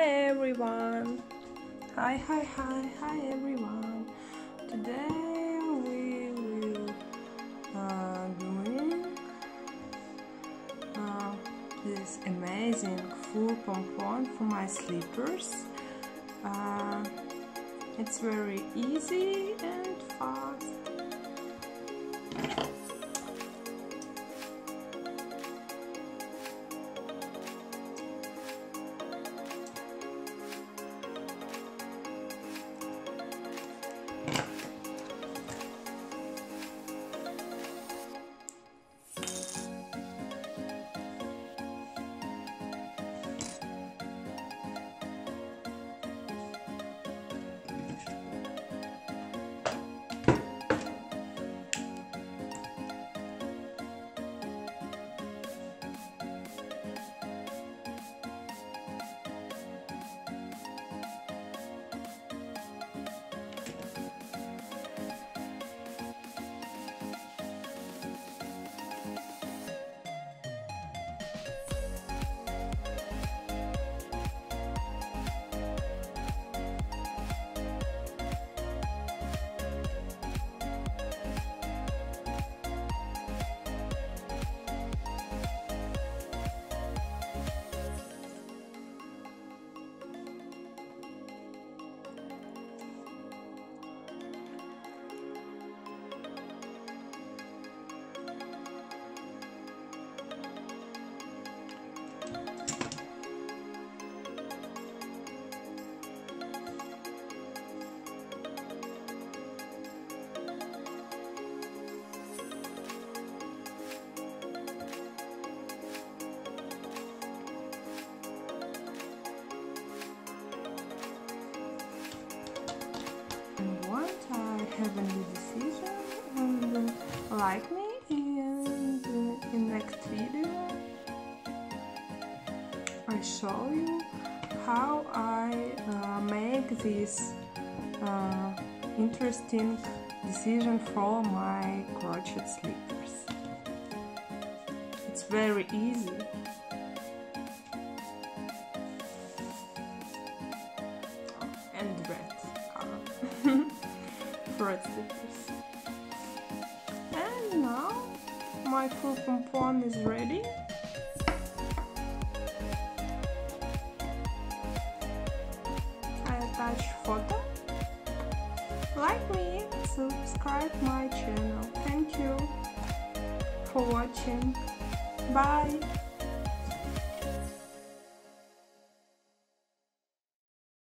everyone. Hi everyone. Today we will doing this amazing full pompon for my slippers. It's very easy and fast. Have a new decision, and like me and in next video I show you how I make this interesting decision for my crochet slippers. It's very easy. And now my full pompon is ready. I attach photo. Like me, subscribe my channel. Thank you for watching. Bye.